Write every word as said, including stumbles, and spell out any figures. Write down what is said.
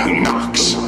Knocks.